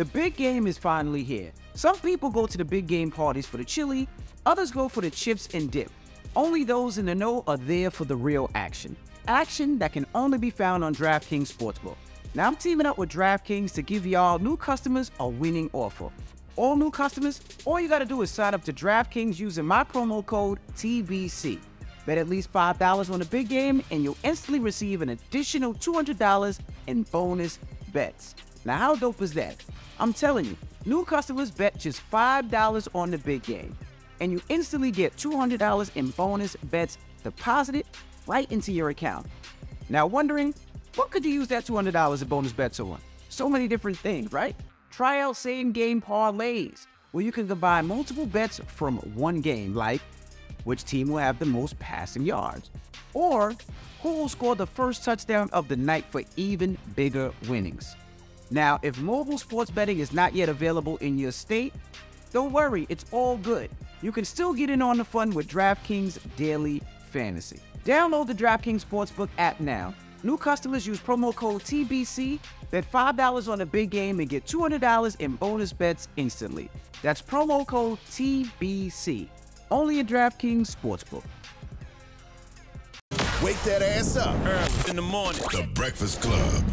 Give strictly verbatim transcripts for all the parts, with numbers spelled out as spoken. The big game is finally here. Some people go to the big game parties for the chili, others go for the chips and dip. Only those in the know are there for the real action. Action that can only be found on DraftKings Sportsbook. Now I'm teaming up with DraftKings to give y'all new customers a winning offer. All new customers, all you gotta do is sign up to DraftKings using my promo code T B C. Bet at least five dollars on the big game and you'll instantly receive an additional two hundred dollars in bonus bets. Now how dope is that? I'm telling you, new customers bet just five dollars on the big game, and you instantly get two hundred dollars in bonus bets deposited right into your account. Now wondering, what could you use that two hundred dollars in bonus bets on? So many different things, right? Try out same game parlays, where you can combine multiple bets from one game, like which team will have the most passing yards, or who will score the first touchdown of the night for even bigger winnings. Now, if mobile sports betting is not yet available in your state, don't worry, it's all good. You can still get in on the fun with DraftKings Daily Fantasy. Download the DraftKings Sportsbook app now. New customers use promo code T B C, bet five dollars on the big game and get two hundred dollars in bonus bets instantly. That's promo code T B C, only at DraftKings Sportsbook. Wake that ass up early in the morning. The Breakfast Club.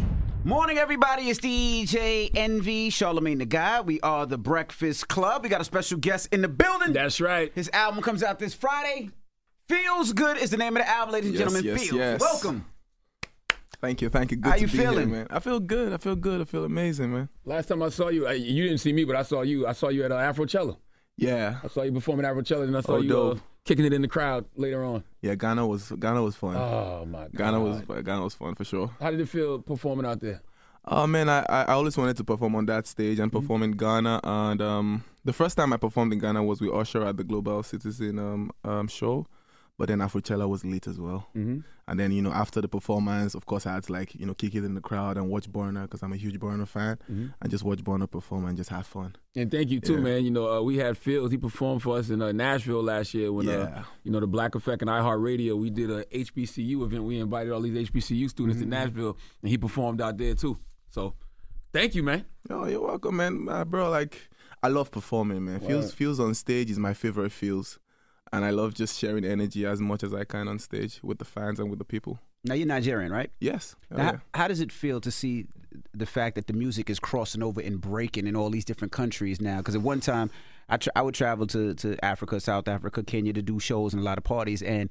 Morning, everybody. It's D J Envy, Charlamagne the Guy. We are The Breakfast Club. We got a special guest in the building. That's right. His album comes out this Friday. Feels Good is the name of the album, ladies and yes, gentlemen. Yes, Feels. Yes. Welcome. Thank you, thank you. Good How to you be feeling, here, man? I feel good. I feel good. I feel amazing, man. Last time I saw you, I, you didn't see me, but I saw you. I saw you at uh, Afrocello. Yeah. I saw you performing Afrocello, and I saw oh, you uh, kicking it in the crowd later on. Yeah, Ghana was Ghana was fun. Oh my God. Ghana was Ghana was fun for sure. How did it feel performing out there? Oh uh, man, I, I always wanted to perform on that stage and perform mm-hmm. in Ghana. And um, the first time I performed in Ghana was with Usher at the Global Citizen um, um show. But then Afrocello was late as well. Mm-hmm. And then, you know, after the performance, of course, I had to, like, you know, kick it in the crowd and watch Borner, because I'm a huge Borner fan, mm-hmm. and just watch Borner perform and just have fun. And thank you, too, yeah. man. You know, uh, we had Fields. He performed for us in uh, Nashville last year when, yeah. uh, you know, the Black Effect and iHeartRadio, we did a H B C U event. We invited all these H B C U students mm-hmm. to Nashville, and he performed out there, too. So thank you, man. Oh, you're welcome, man. Uh, bro, like, I love performing, man. Wow. Fields, Fields on stage is my favorite Fields. And I love just sharing energy as much as I can on stage with the fans and with the people. Now, you're Nigerian, right? Yes. Oh, now, yeah. how, how does it feel to see the fact that the music is crossing over and breaking in all these different countries now? Because at one time, I, tra I would travel to, to Africa, South Africa, Kenya to do shows and a lot of parties. And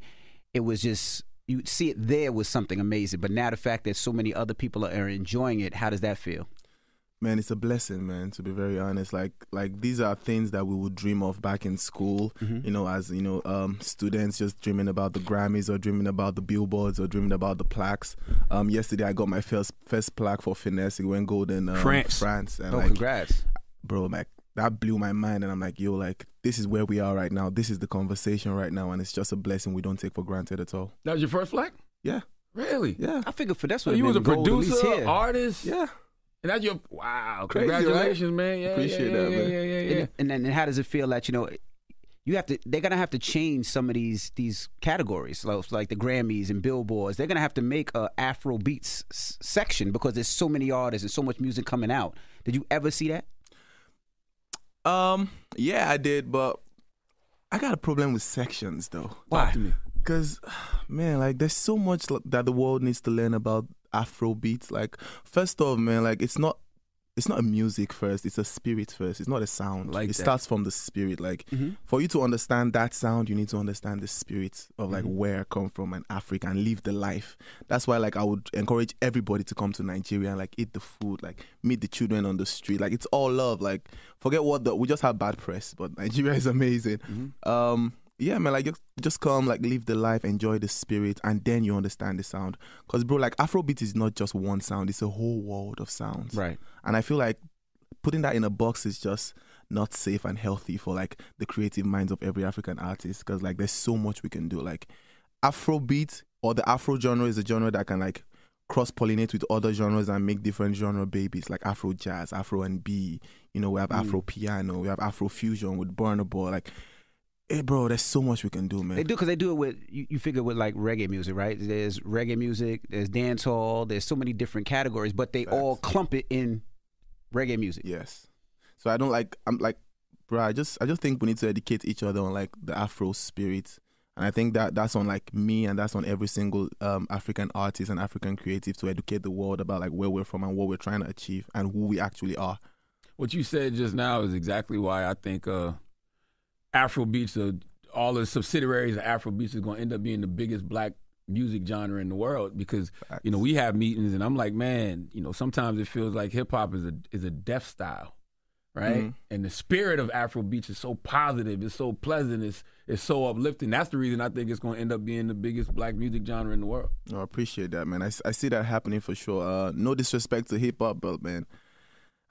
it was just, you see it there was something amazing. But now the fact that so many other people are, are enjoying it, how does that feel? Man, it's a blessing, man, to be very honest. Like, like these are things that we would dream of back in school, mm-hmm. you know, as, you know, um, students just dreaming about the Grammys or dreaming about the Billboards or dreaming about the plaques. Um, yesterday, I got my first first plaque for Finesse. It went gold in um, France. France. And, oh, like, congrats. Bro, like, that blew my mind. And I'm like, yo, like, this is where we are right now. This is the conversation right now. And it's just a blessing we don't take for granted at all. That was your first plaque? Yeah. Really? Yeah. I figured for that's what so you was a producer, artist? Yeah. And that's your, wow, crazy, congratulations, right? man. Yeah, Appreciate yeah, yeah, that, yeah, man. Yeah, yeah, yeah, yeah. And, and then how does it feel that, you know, you have to, they're going to have to change some of these these categories, like, like the Grammys and Billboards. They're going to have to make an Afrobeats section because there's so many artists and so much music coming out. Did you ever see that? Um, yeah, I did, but I got a problem with sections, though. Why? Talk to me. Because, man, like, there's so much that the world needs to learn about Afrobeats. Like, first off, man, like, it's not it's not a music first, it's a spirit first. It's not a sound. Like, it that. starts from the spirit. Like, mm-hmm. for you to understand that sound, you need to understand the spirit of, like, mm-hmm. where I come from in Africa and live the life. That's why, like, I would encourage everybody to come to Nigeria and, like, eat the food, like, meet the children on the street. Like, it's all love. Like, forget what the, we just have bad press, but Nigeria is amazing. Mm-hmm. Um Yeah, man, like, just come, like, live the life, enjoy the spirit, and then you understand the sound. Because, bro, like, Afrobeat is not just one sound. It's a whole world of sounds. Right. And I feel like putting that in a box is just not safe and healthy for, like, the creative minds of every African artist. Because, like, there's so much we can do. Like, Afrobeat or the Afro genre is a genre that can, like, cross-pollinate with other genres and make different genre babies, like Afro jazz, Afro and B. You know, we have mm. Afro piano. We have Afro fusion with Burna Boy. Like... Hey, bro, there's so much we can do, man. They do, because they do it with, you, you figure with, like, reggae music, right? There's reggae music, there's dancehall, there's so many different categories, but they That's all clump it in reggae music. Yes. So I don't like, I'm like, bro, I just, I just think we need to educate each other on like the Afro spirit. And I think that that's on like me, and that's on every single um, African artist and African creative to educate the world about like where we're from and what we're trying to achieve and who we actually are. What you said just now is exactly why I think uh, Afrobeats, are, all the subsidiaries of Afrobeats is going to end up being the biggest black music genre in the world, because, Facts. you know, we have meetings and I'm like, man, you know, sometimes it feels like hip hop is a, is a death style. Right? Mm-hmm. And the spirit of Afrobeats is so positive, it's so pleasant, it's it's so uplifting. That's the reason I think it's going to end up being the biggest black music genre in the world. Oh, I appreciate that, man. I, I see that happening for sure. Uh, no disrespect to hip-hop, but, man,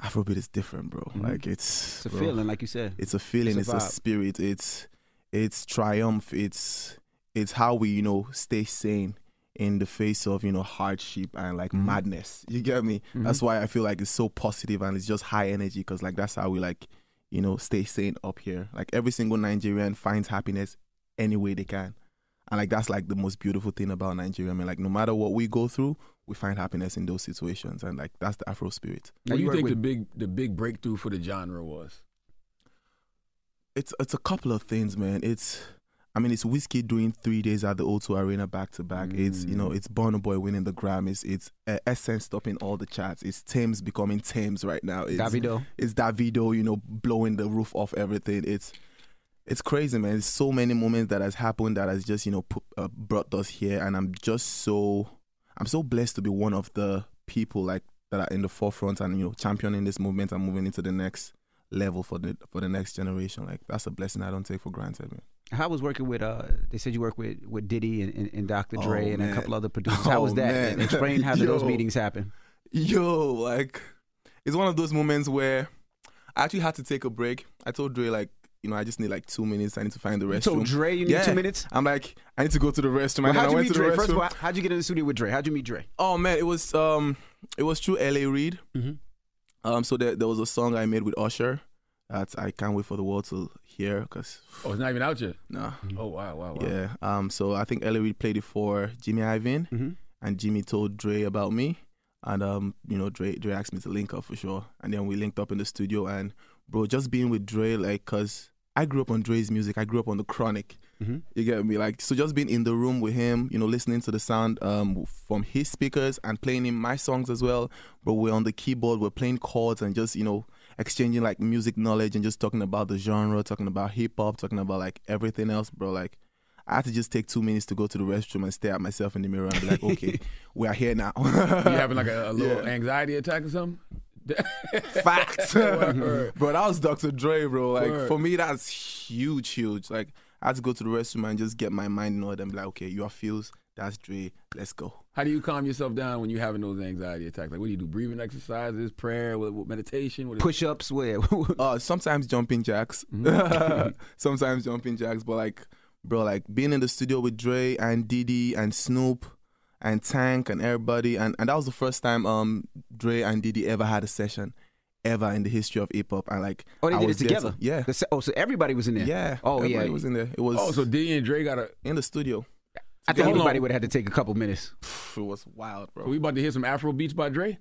Afrobeat is different, bro. Mm-hmm. Like, it's... It's a bro, feeling, like you said. It's a feeling, it's a, it's a spirit, it's it's triumph, it's it's how we, you know, stay sane in the face of, you know, hardship and like mm-hmm. madness. You get me? Mm-hmm. That's why I feel like it's so positive and it's just high energy, because like that's how we like, you know, stay sane up here. Like every single Nigerian finds happiness any way they can. And like that's like the most beautiful thing about Nigeria. I mean, like no matter what we go through, we find happiness in those situations. And like that's the Afro spirit. What do you think with? the big the big breakthrough for the genre was? It's it's a couple of things, man. It's I mean, it's Whiskey doing three days at the O two Arena back to back. Mm. It's, you know, it's Burna Boy winning the Grammys. It's uh, Essence stopping all the charts. It's Tems becoming Tems right now. It's Davido. It's Davido, you know, blowing the roof off everything. It's it's crazy, man. There's so many moments that has happened that has just, you know, put, uh, brought us here. And I'm just so, I'm so blessed to be one of the people like that are in the forefront and, you know, championing this movement and moving into the next level for the for the next generation. Like, that's a blessing I don't take for granted, man. How was working with, uh, they said you work with, with Diddy and, and, and Doctor Dre oh, and man. a couple other producers. How oh, was that? Man. Explain how Yo. those meetings happen. Yo, like, it's one of those moments where I actually had to take a break. I told Dre, like, you know, I just need like two minutes. I need to find the restroom. So Dre, you need yeah. two minutes? I'm like, I need to go to the restroom. Well, and then I went to Dre? the restroom. First of all, how'd you get in the studio with Dre? How'd you meet Dre? Oh, man, it was um, it was through L A Reid. Mm-hmm. Um, so there, there was a song I made with Usher. That I can't wait for the world to hear, because oh, it's not even out yet. No. Mm-hmm. Oh wow, wow, wow. Yeah. Um. So I think L A Reid played it for Jimmy Iovine, mm-hmm. and Jimmy told Dre about me, and um, you know, Dre Dre asked me to link up for sure, and then we linked up in the studio, and bro, just being with Dre, like, cause I grew up on Dre's music, I grew up on The Chronic. Mm-hmm. You get me? Like, so just being in the room with him, you know, listening to the sound um, from his speakers and playing him my songs as well. But we're on the keyboard, we're playing chords and just, you know, exchanging like music knowledge and just talking about the genre, talking about hip hop, talking about like everything else, bro. Like, I had to just take two minutes to go to the restroom and stare at myself in the mirror and be like, okay, we are here now. You having like a, a little yeah. anxiety attack or something? Facts. Bro, that was Doctor Dre, bro. Like, Word. for me, that's huge, huge. Like, I had to go to the restroom and just get my mind in order and be like, okay, you are feels, that's Dre, let's go. How do you calm yourself down when you're having those anxiety attacks? Like, what do you do? Breathing exercises, prayer, what, what, meditation? What Push-ups, where? uh, sometimes jumping jacks. Mm-hmm. Sometimes jumping jacks, but like, bro, like being in the studio with Dre and Diddy and Snoop and Tank and everybody, and, and that was the first time um Dre and Diddy ever had a session. Ever in the history of hip hop, and like oh, they I did it together. To, yeah. The, oh, so everybody was in there. Yeah. Oh, everybody yeah. Everybody was in there. It was. Oh, so Diddy and Dre got a in the studio. I together. think everybody would have had to take a couple minutes. It was wild, bro. Are we about to hear some Afro beats by Dre?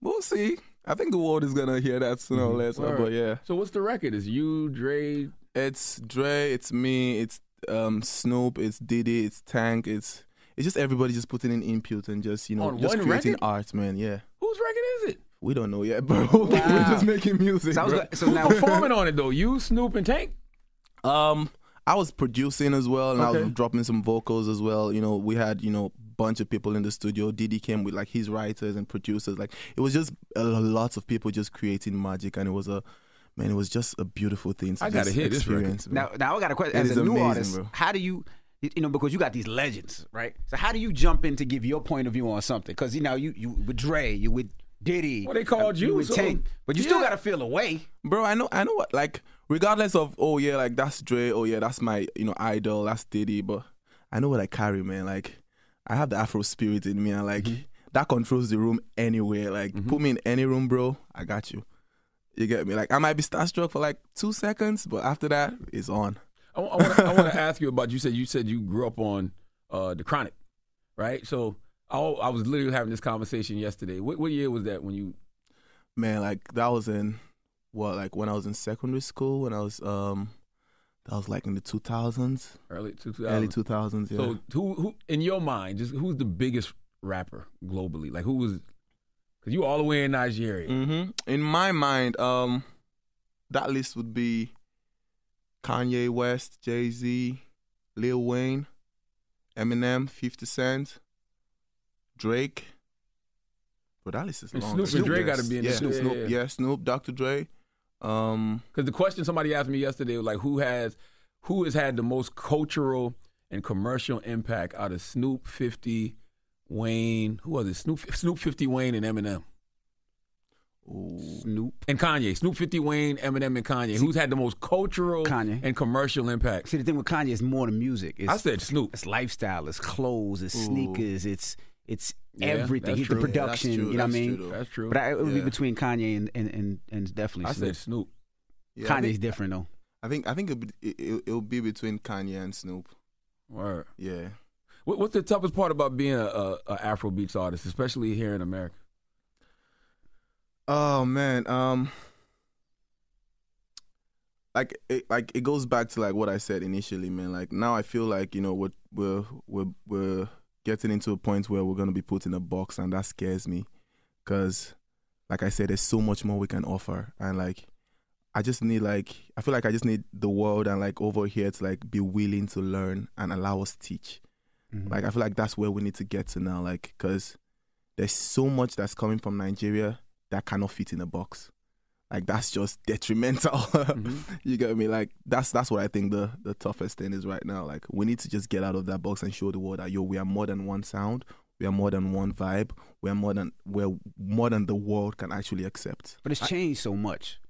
We'll see. I think the world is gonna hear that sooner or later. But yeah. So what's the record? It's you, Dre. It's Dre. It's me. It's um Snoop. It's Diddy. It's Tank. It's it's just everybody just putting in input and just you know On just creating record? art, man. Yeah. Whose record is it? We don't know yet, bro. Wow. We're just making music. So, I was bro. Like, so now performing on it though, you, Snoop, and Tank. Um, I was producing as well, and okay. I was dropping some vocals as well. You know, we had you know bunch of people in the studio. Diddy came with like his writers and producers. Like it was just a lot of people just creating magic, and it was a man. It was just a beautiful thing. To I gotta hear this record. Now, now I got a question. As a new amazing, artist, bro. how do you? You know, because you got these legends, right? So how do you jump in to give your point of view on something? Because you know, you you with Dre, you with Diddy. Well, they called uh, you, you with so, Tank, but you yeah. still gotta feel away, bro. I know, I know. What like, regardless of, oh yeah, like that's Dre. Oh yeah, that's my you know idol. That's Diddy. But I know what I carry, man. Like I have the Afro spirit in me, and like mm-hmm. that controls the room anywhere. Like mm-hmm. put me in any room, bro. I got you. You get me? Like I might be starstruck for like two seconds, but after that, it's on. I, I want to ask you about. You said you said you grew up on uh, The Chronic, right? So. Oh, I was literally having this conversation yesterday. What, what year was that when you? Man, like that was in what, like when I was in secondary school, when I was um that was like in the two thousands. Early two thousands. Early two thousands, yeah. So who who in your mind, just who's the biggest rapper globally? Like who was, cause you were all the way in Nigeria. Mm-hmm. In my mind, um that list would be Kanye West, Jay-Z, Lil Wayne, Eminem, fifty cent, Drake. But that list is long. Snoop and Dre got to be in there. Yeah, Snoop, yeah, Snoop, yeah. yeah, Snoop, Doctor Dre. Um, Because the question somebody asked me yesterday was like, who has, who has had the most cultural and commercial impact out of Snoop, fifty, Wayne? Who was it? Snoop, Snoop, fifty, Wayne, and Eminem. Ooh. Snoop and Kanye. Snoop, fifty, Wayne, Eminem, and Kanye. See, who's had the most cultural Kanye. and commercial impact? See, the thing with Kanye is more than music. It's, I said Snoop. It's lifestyle. It's clothes. It's Ooh. sneakers. It's it's yeah, everything. It's the production. Yeah, you know what I mean? True, that's true. But I, it would yeah. be between Kanye and and, and, and definitely. I Snoop. said Snoop. Yeah, Kanye's think, different though. I think I think it'll be, it, it'll be between Kanye and Snoop. Word. Yeah. What, what's the toughest part about being a, a, a Afrobeats artist, especially here in America? Oh man, um, like it, like it goes back to like what I said initially, man. Like now, I feel like you know we're we're we're, we're getting into a point where we're gonna be put in a box, and that scares me, because like I said, there's so much more we can offer, and like I just need like I feel like I just need the world and like over here to like be willing to learn and allow us teach. Mm-hmm. Like I feel like that's where we need to get to now, like because there's so much that's coming from Nigeria that cannot fit in a box. Like that's just detrimental. Mm-hmm. You get me? Like that's that's what I think the the toughest thing is right now. Like we need to just get out of that box and show the world that yo, we are more than one sound, we are more than one vibe, we are more than we're more than the world can actually accept. But it's changed I, so much.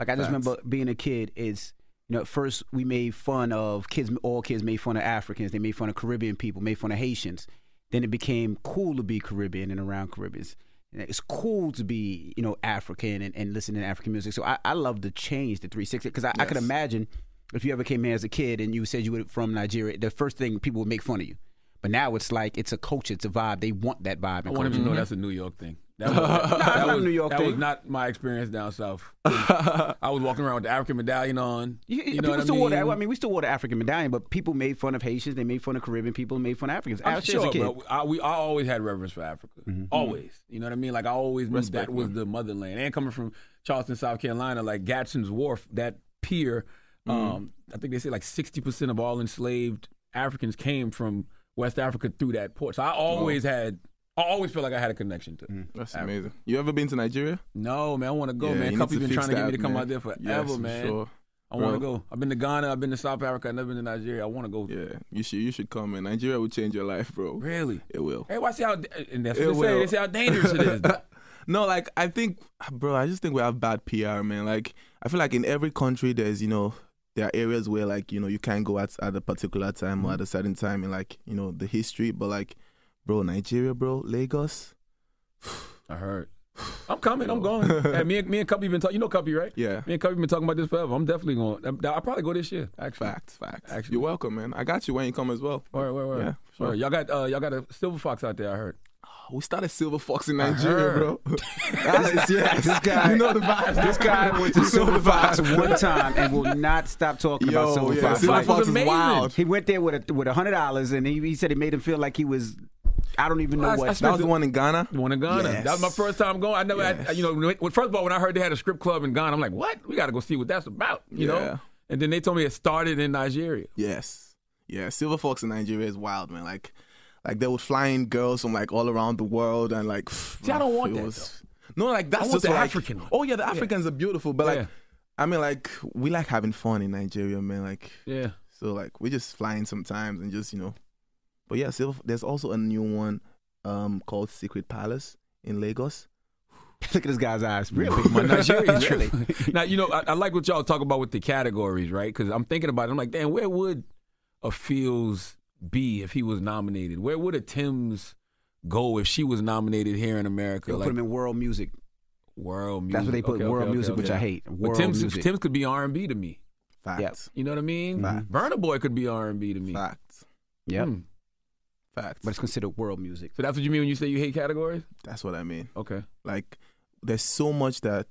Like I just remember being a kid, is you know, at first we made fun of kids, all kids made fun of Africans, they made fun of Caribbean people, made fun of Haitians. Then it became cool to be Caribbean and around Caribbeans. It's cool to be, you know, African and, and listen to African music. So I, I love the change, the three sixty, because I, yes. I could imagine if you ever came here as a kid and you said you were from Nigeria, the first thing people would make fun of you. But now it's like it's a culture, it's a vibe. They want that vibe. I want them to know that's a New York thing. That was, that, no, that not was, a New York that thing. was not my experience down south. I was walking around with the African medallion on. You, you know what I mean? Wore the, I mean, we still wore the African medallion, but people made fun of Haitians. They made fun of Caribbean people. Made fun of Africans. I'm Actually, sure, as a kid. Bro, I, we, I always had reverence for Africa. Mm-hmm. Always. You know what I mean? Like, I always knew that was the motherland. And coming from Charleston, South Carolina, like Gadsden's Wharf, that pier, mm-hmm. um, I think they say like sixty percent of all enslaved Africans came from West Africa through that port. So I always oh. had... I always feel like I had a connection to it. That's Africa. Amazing. You ever been to Nigeria? No, man. I want to go, yeah, man. Kupi's been trying to get me to come man. out there forever, yes, man. Sure. I want to go. I've been to Ghana. I've been to South Africa. I've never been to Nigeria. I want to go. Yeah, you should you should come, man. Nigeria will change your life, bro. Really? It will. Hey, watch how, and that's what they say. They say how dangerous it is. No, like, I think, bro, I just think we have bad P R, man. Like, I feel like in every country there's, you know, there are areas where, like, you know, you can't go at, at a particular time mm-hmm. or at a certain time in, like, you know, the history. But, like, bro, Nigeria, bro, Lagos. I heard. I'm coming. Yo. I'm going. Hey, me and me and Kupi been talking. You know Kupi, right? Yeah. Me and Kupi been talking about this forever. I'm definitely going. I'll probably go this year. Actually. Facts, facts. Actually, you're welcome, man. I got you when you come as well. All right, all right, yeah, sure. All right. Y'all got uh, y'all got a Silver Fox out there. I heard. We started Silver Fox in Nigeria, bro. That's, yes, this guy, you know the vibes. This guy went to Silver Fox one time and will not stop talking Yo, about Silver yeah, Fox. Silver like, Fox is amazing. Wild. He went there with a, with a hundred dollars, and he, he said it made him feel like he was. I don't even well, know I, what. I that was the one in Ghana? The one in Ghana. Yes. That was my first time going. I never, yes. I, you know, first of all, when I heard they had a strip club in Ghana, I'm like, what? We got to go see what that's about, you yeah. know? And then they told me it started in Nigeria. Yes. Yeah, Silver Fox in Nigeria is wild, man. Like, like they were flying girls from, like, all around the world and, like. See, pff, I don't want that, was, No, like, that's I want just the like, African one. Oh, yeah, the Africans yeah. are beautiful. But, like, yeah. I mean, like, we like having fun in Nigeria, man. Like, yeah. So, like, we're just flying sometimes and just, you know. But yeah, Silver, there's also a new one um, called Secret Palace in Lagos. Look at this guy's eyes. Really? My Nigerian really. Now, you know, I, I like what y'all talk about with the categories, right? Because I'm thinking about it. I'm like, damn, where would a Fields be if he was nominated? Where would a Tems go if she was nominated here in America? Like, put him in world music. World music. That's what they put, okay, world okay, music, okay, which okay. I hate. World Tems, music. Tems could be R and B to me. Facts. Yep. You know what I mean? Mm-hmm. Burna Boy could be R and B to me. Facts. Yep. Hmm. But it's considered world music. So that's what you mean when you say you hate categories? That's what I mean. Okay. Like, there's so much that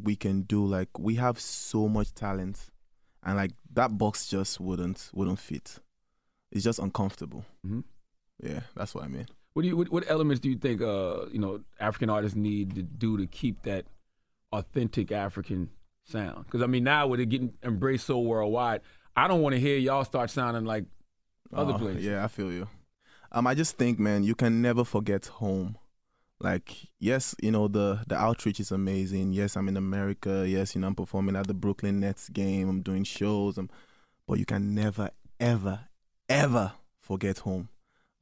we can do. Like, we have so much talent, and like that box just wouldn't wouldn't fit. It's just uncomfortable. Mm-hmm. Yeah, that's what I mean. What do you what, what elements do you think uh you know African artists need to do to keep that authentic African sound? Because I mean, now with it getting embraced so worldwide, I don't want to hear y'all start sounding like other uh, places. Yeah, I feel you. Um, I just think, man, you can never forget home. Like, yes, you know, the, the outreach is amazing. Yes, I'm in America. Yes, you know, I'm performing at the Brooklyn Nets game. I'm doing shows. I'm, but you can never, ever, ever forget home.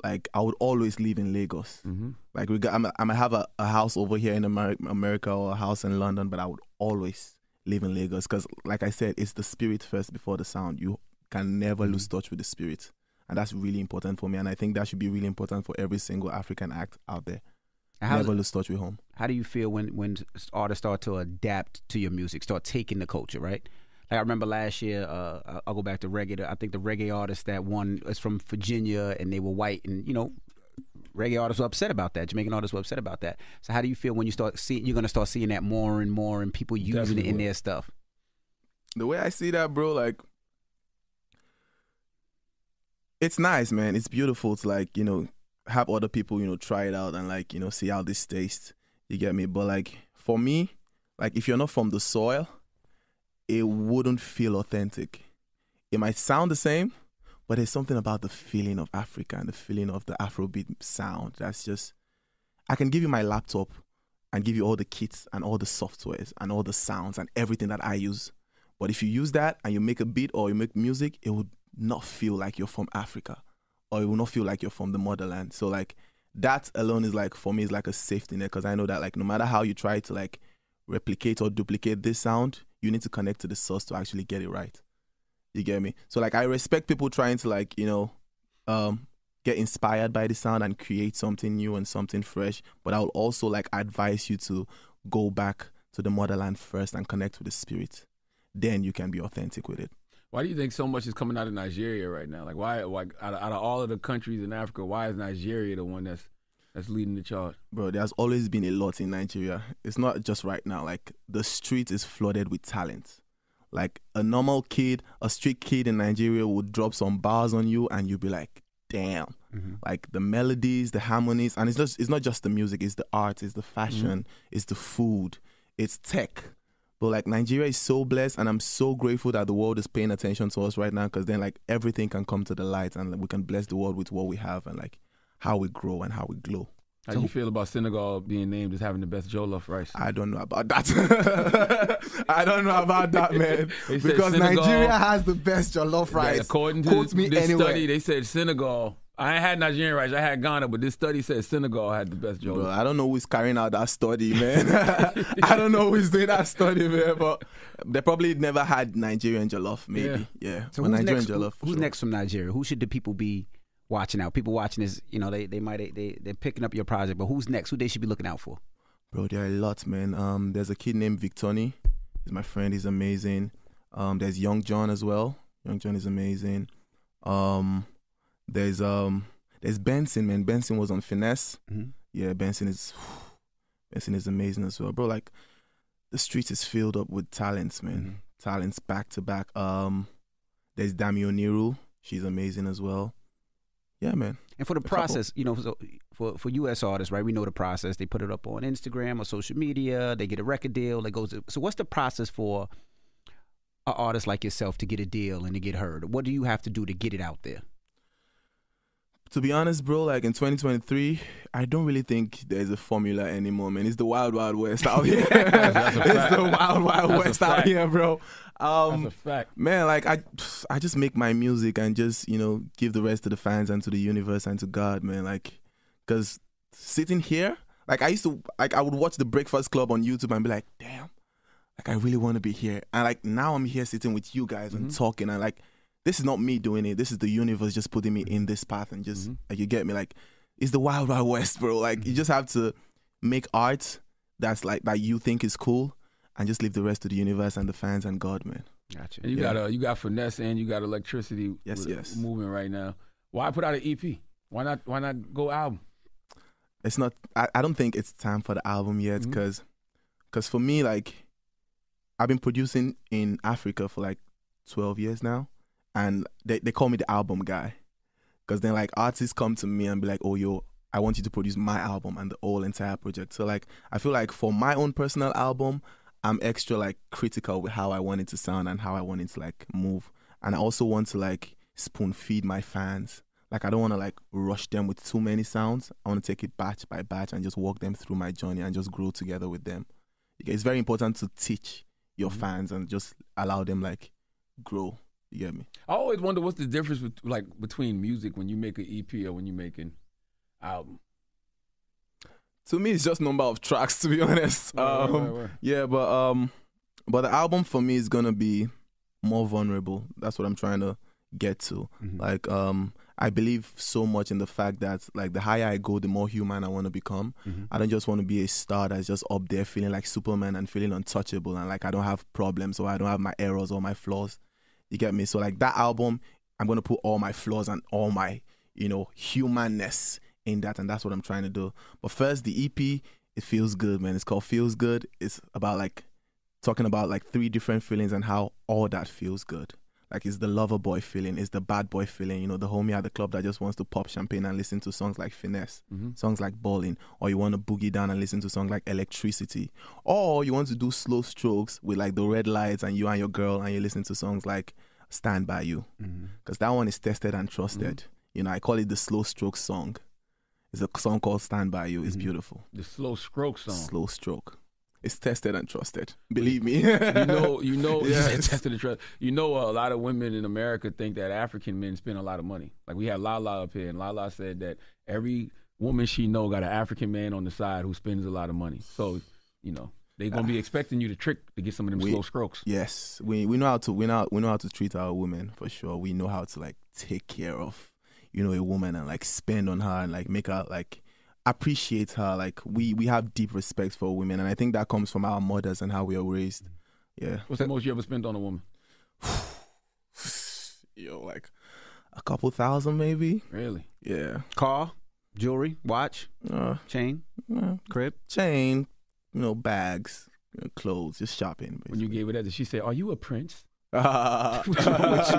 Like, I would always live in Lagos. Mm-hmm. Like, we got, I'm, I'm going to have a, a house over here in Amer America or a house in London, but I would always live in Lagos. Because, like I said, it's the spirit first before the sound. You can never mm-hmm. lose touch with the spirit. And that's really important for me. And I think that should be really important for every single African act out there. How Never lose touch with home. How do you feel when, when artists start to adapt to your music, start taking the culture, right? Like, I remember last year, uh, I'll go back to reggae. I think the reggae artist that won is from Virginia, and they were white. And, you know, reggae artists were upset about that. Jamaican artists were upset about that. So how do you feel when you start seeing, you're going to start seeing that more and more and people using Definitely. It in their stuff? The way I see that, bro, like, it's nice, man. It's beautiful. It's like, you know, have other people, you know, try it out and like, you know, see how this tastes. You get me? But like, for me, like, if you're not from the soil, it wouldn't feel authentic. It might sound the same, but there's something about the feeling of Africa and the feeling of the Afrobeat sound. That's just, I can give you my laptop and give you all the kits and all the softwares and all the sounds and everything that I use. But if you use that and you make a beat or you make music, it would not feel like you're from Africa. Or it will not feel like you're from the motherland. So like, that alone is like, for me, is like a safety net, because I know that like, no matter how you try to like replicate or duplicate this sound, you need to connect to the source to actually get it right. You get me? So like, I respect people trying to like, you know, um, get inspired by the sound and create something new and something fresh. But I would also like advise you to go back to the motherland first and connect with the spirit. Then you can be authentic with it. Why do you think so much is coming out of Nigeria right now? Like, why, why out, of, out of all of the countries in Africa, why is Nigeria the one that's that's leading the charge? Bro, there's always been a lot in Nigeria. It's not just right now. Like, the street is flooded with talent. Like, a normal kid, a street kid in Nigeria would drop some bars on you, and you'd be like, damn. Mm-hmm. Like, the melodies, the harmonies, and it's just, it's not just the music. It's the art, it's the fashion, mm-hmm. it's the food, it's tech. But like, Nigeria is so blessed, and I'm so grateful that the world is paying attention to us right now, because then like, everything can come to the light and like, we can bless the world with what we have and like how we grow and how we glow. How do so, you feel about Senegal being named as having the best jollof rice? I don't know about that. I don't know about that, man. Because Senegal, Nigeria has the best jollof rice. According to Quote this, this anyway. study, they said Senegal. I ain't had Nigerian rice, I had Ghana, but this study says Senegal had the best jollof. Bro, I don't know who's carrying out that study, man. I don't know who's doing that study, man, but they probably never had Nigerian jollof, maybe. Yeah. yeah. So who's, Nigerian next, jollof, who's sure. next from Nigeria? Who should the people be watching out? People watching this, you know, they, they might, they, they're picking up your project, but who's next? Who they should be looking out for? Bro, there are a lot, man. Um, there's a kid named Victoni. He's my friend, he's amazing. Um, there's Young John as well. Young John is amazing. Um... There's um there's Benson, man. Benson was on Finesse. Mm-hmm. Yeah, Benson is Benson is amazing as well, bro. Like, the streets is filled up with talents, man. Mm-hmm. Talents back to back. Um, there's Damioniru. She's amazing as well. Yeah, man. And for the process, you know, so for for U S artists, right? We know the process. They put it up on Instagram or social media. They get a record deal. That goes. To, so, what's the process for an artist like yourself to get a deal and to get heard? What do you have to do to get it out there? To be honest, bro, like, in twenty twenty-three, I don't really think there's a formula anymore, man. It's the wild, wild west out here. That's, that's it's the wild, wild that's west out here, bro. Um, that's a fact. Man, like, I, I just make my music and just, you know, give the rest to the fans and to the universe and to God, man. Like, because sitting here, like, I used to, like, I would watch The Breakfast Club on YouTube and be like, damn, like, I really want to be here. And, like, now I'm here sitting with you guys mm-hmm. and talking and, like, this is not me doing it. This is the universe just putting me in this path and just, mm-hmm. like, you get me? Like, it's the wild, wild west, bro. Like, mm-hmm. you just have to make art that's like, that you think is cool and just leave the rest to the universe and the fans and God, man. Gotcha. And you yeah. got uh, you got Finesse and you got Electricity yes, with, yes. moving right now. Why put out an E P? Why not, why not go album? It's not, I, I don't think it's time for the album yet because mm-hmm. Because for me, like, I've been producing in Africa for like twelve years now. And they, they call me the album guy. Because then like artists come to me and be like, oh, yo, I want you to produce my album and the whole entire project. So like, I feel like for my own personal album, I'm extra like critical with how I want it to sound and how I want it to like move. And I also want to like spoon feed my fans. Like, I don't want to like rush them with too many sounds. I want to take it batch by batch and just walk them through my journey and just grow together with them. It's very important to teach your mm-hmm. fans and just allow them like grow. You get me? I always wonder what's the difference with, like between music when you make an E P or when you make an album. To me, it's just number of tracks, to be honest. Right, um, right, right, right. Yeah, but um, but the album for me is gonna be more vulnerable. That's what I'm trying to get to. Mm-hmm. Like um, I believe so much in the fact that like the higher I go, the more human I want to become. Mm-hmm. I don't just want to be a star that's just up there feeling like Superman and feeling untouchable and like I don't have problems or I don't have my errors or my flaws. You get me? So like that album, I'm gonna put all my flaws and all my, you know, humanness in that, and that's what I'm trying to do. But first, the E P, it feels good, man. It's called Feels Good. It's about like talking about like three different feelings and how all that feels good. Like it's the lover boy feeling, it's the bad boy feeling, you know, the homie at the club that just wants to pop champagne and listen to songs like Finesse, mm-hmm. songs like Ballin', or you want to boogie down and listen to songs like Electricity, or you want to do slow strokes with like the red lights and you and your girl and you listen to songs like Stand By You, because mm-hmm. that one is tested and trusted. Mm-hmm. You know, I call it the slow stroke song. It's a song called Stand By You. It's mm-hmm. beautiful. The slow stroke song. Slow stroke. It's tested and trusted. Believe me. you know, you know, yeah. It's tested and trusted. You know, uh, a lot of women in America think that African men spend a lot of money. Like we have Lala up here, and Lala said that every woman she know got an African man on the side who spends a lot of money. So, you know, they're gonna uh, be expecting you to trick to get some of them we, slow strokes. Yes, we we know how to we know we know how to treat our women for sure. We know how to like take care of, you know, a woman and like spend on her and like make her like. Appreciate her. Like we we have deep respect for women, and I think that comes from our mothers and how we are raised. Yeah. What's the most you ever spent on a woman? Yo, like a couple thousand, maybe. Really? Yeah. Car, jewelry, watch, uh, chain, uh, crib, chain, you know, bags, you know, clothes, just shopping. Basically. When you gave her that, did she say, "Are you a prince?" Uh, What's wrong with you,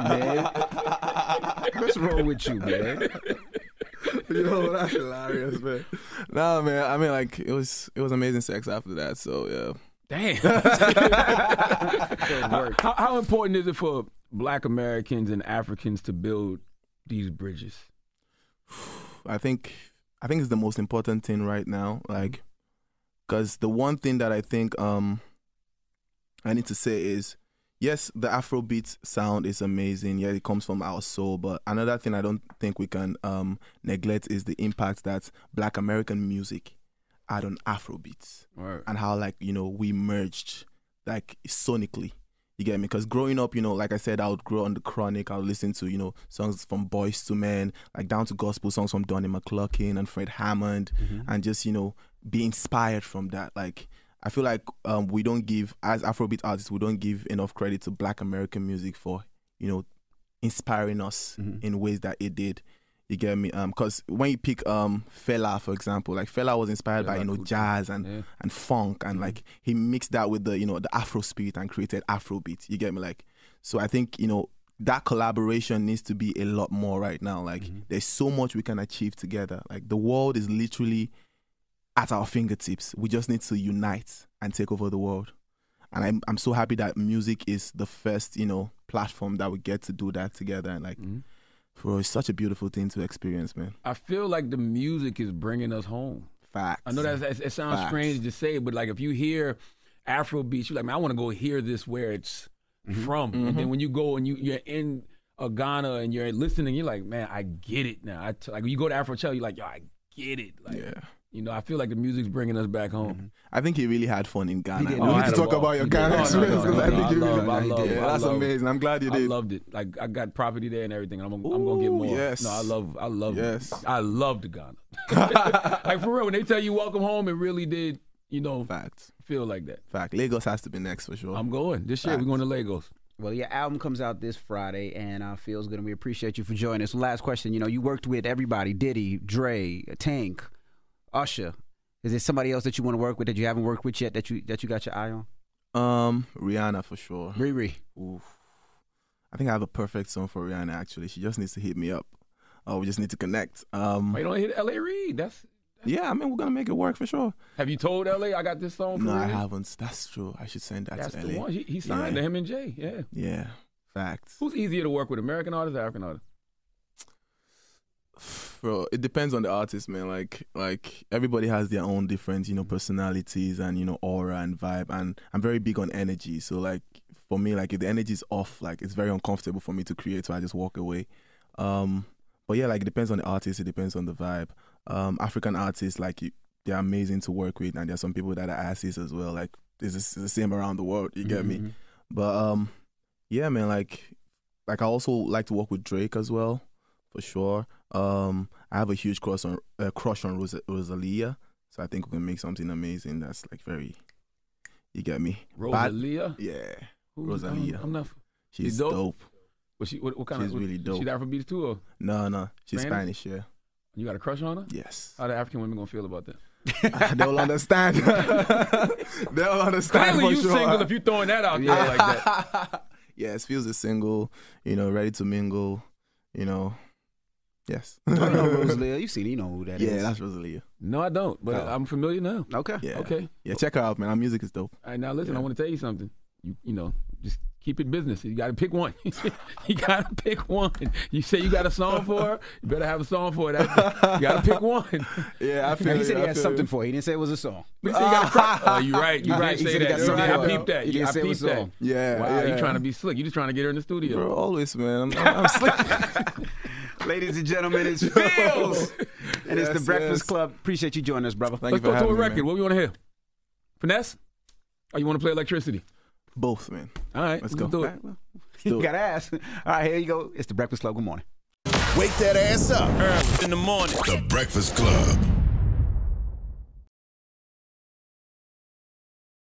man? What's wrong with you, man? Yo, that's hilarious, man. Nah, man. I mean, like it was, it was amazing sex after that. So yeah. Damn. how, how important is it for Black Americans and Africans to build these bridges? I think, I think it's the most important thing right now. Like, because the one thing that I think um, I need to say is, yes, the Afrobeats sound is amazing. Yeah, it comes from our soul. But another thing I don't think we can um, neglect is the impact that Black American music had on Afrobeats. Right. And how, like, you know, we merged, like, sonically. You get me? Because growing up, you know, like I said, I would grow on The Chronic. I would listen to, you know, songs from Boys to Men, like down to gospel songs from Donnie McClurkin and Fred Hammond. Mm-hmm. And just, you know, be inspired from that, like... I feel like um, we don't give, as Afrobeat artists, we don't give enough credit to Black American music for, you know, inspiring us mm-hmm. in ways that it did. You get me? Because um, when you pick um, Fela, for example, like Fela was inspired yeah, by, you know, jazz and, yeah. and funk. And mm-hmm. like he mixed that with the, you know, the Afro spirit and created Afrobeat. You get me? Like, so I think, you know, that collaboration needs to be a lot more right now. Like mm-hmm. there's so much we can achieve together. Like the world is literally... at our fingertips. We just need to unite and take over the world. And I'm I'm so happy that music is the first, you know, platform that we get to do that together. And like, mm-hmm. bro, it's such a beautiful thing to experience, man. I feel like the music is bringing us home. Facts. I know that it sounds Facts. strange to say, but like if you hear Afrobeats, you're like, man, I want to go hear this where it's mm-hmm. from. Mm-hmm. And then when you go and you, you're in a Ghana and you're listening, you're like, man, I get it now. I t like when you go to Afrocello, you're like, yo, I get it. Like, yeah. You know, I feel like the music's bringing us back home. Mm-hmm. I think he really had fun in Ghana. We oh, need to talk about your Ghana no, experience because no, no, no, no, I think no, you really. I love, I love, yeah, I that's love, amazing. I'm glad you did. I loved it. Like I got property there and everything. And I'm gonna, Ooh, I'm gonna get more. Yes. No, I love. I love. Yes. It. I loved Ghana. Like for real, when they tell you welcome home, it really did. You know, fact. Feel like that. Fact. Lagos has to be next for sure. I'm going this fact. year. We're going to Lagos. Well, your album comes out this Friday, and I feel it's gonna. We appreciate you for joining us. Last question. You know, you worked with everybody: Diddy, Dre, Tank, Usher. Is there somebody else that you want to work with that you haven't worked with yet that you that you got your eye on? Um, Rihanna for sure. Riri. Oof. I think I have a perfect song for Rihanna. Actually, she just needs to hit me up. Oh, we just need to connect. Um, Wait, don't hit L A Reid. That's, that's yeah. I mean, we're gonna make it work for sure. Have you told L A I got this song? For no, Reid? I haven't. That's true. I should send that that's to L A. That's the one. He, he signed yeah. to him and Jay. Yeah. Yeah. Facts. Who's easier to work with, American artists or African artists? Bro, it depends on the artist, man. Like, like everybody has their own different, you know, personalities and, you know, aura and vibe. And I'm very big on energy. So, like, for me, like, if the energy's off, like, it's very uncomfortable for me to create. So I just walk away. Um, but yeah, like, it depends on the artist. It depends on the vibe. Um, African artists, like, they're amazing to work with. And there's some people that are asses as well. Like, this is the same around the world. You get mm-hmm. me? But um, yeah, man. Like, like I also like to work with Drake as well, for sure. Um, I have a huge crush on uh, crush on Ros Rosalía, so I think we can make something amazing. That's like very, you get me. Rosalía, but, yeah, Ooh, Rosalía. I'm not. She's, she's dope. dope. What she? What, what kind she's of? She's really dope. She's Afrobeats too, or no, no, she's Spanish. Spanish. Yeah. You got a crush on her? Yes. How the African women gonna feel about that? They'll understand. They'll understand. Clearly, for you sure. single if you throwing that out there yeah. like that. Yes, feels a single. You know, ready to mingle. You know. Yes. I don't know Rosalía. You seen, you know who that yeah, is. Yeah, that's Rosalía. No, I don't, but oh. I'm familiar now. Okay. Yeah. Okay. Yeah, check her out, man. Her music is dope. All right, now listen, yeah. I want to tell you something. You, you know, just keep it business. You got to pick one. You got to pick one. You say you got a song for her, you better have a song for it. You got to pick one. Yeah, I feel it. He said he I had something it. for her. He didn't say it was a song. He said he got a crush. Oh, you're right. You're right. He said he got something. I peeped that. Yeah, I peeped that. Yeah. Wow, you're trying to be slick. You're just trying to get her in the studio. Bro, always, man. I'm slick. Ladies and gentlemen, it's Feels, and yes, it's The Breakfast yes. Club. Appreciate you joining us, brother. Thank Let's you for go to a record. Me, what do you want to hear? Finesse? Or you want to play Electricity? Both, man. All right. Let's go. Do it. Right, well, let's do you it. Got to ask. All right, here you go. It's The Breakfast Club. Good morning. Wake that ass up early in the morning. The Breakfast Club.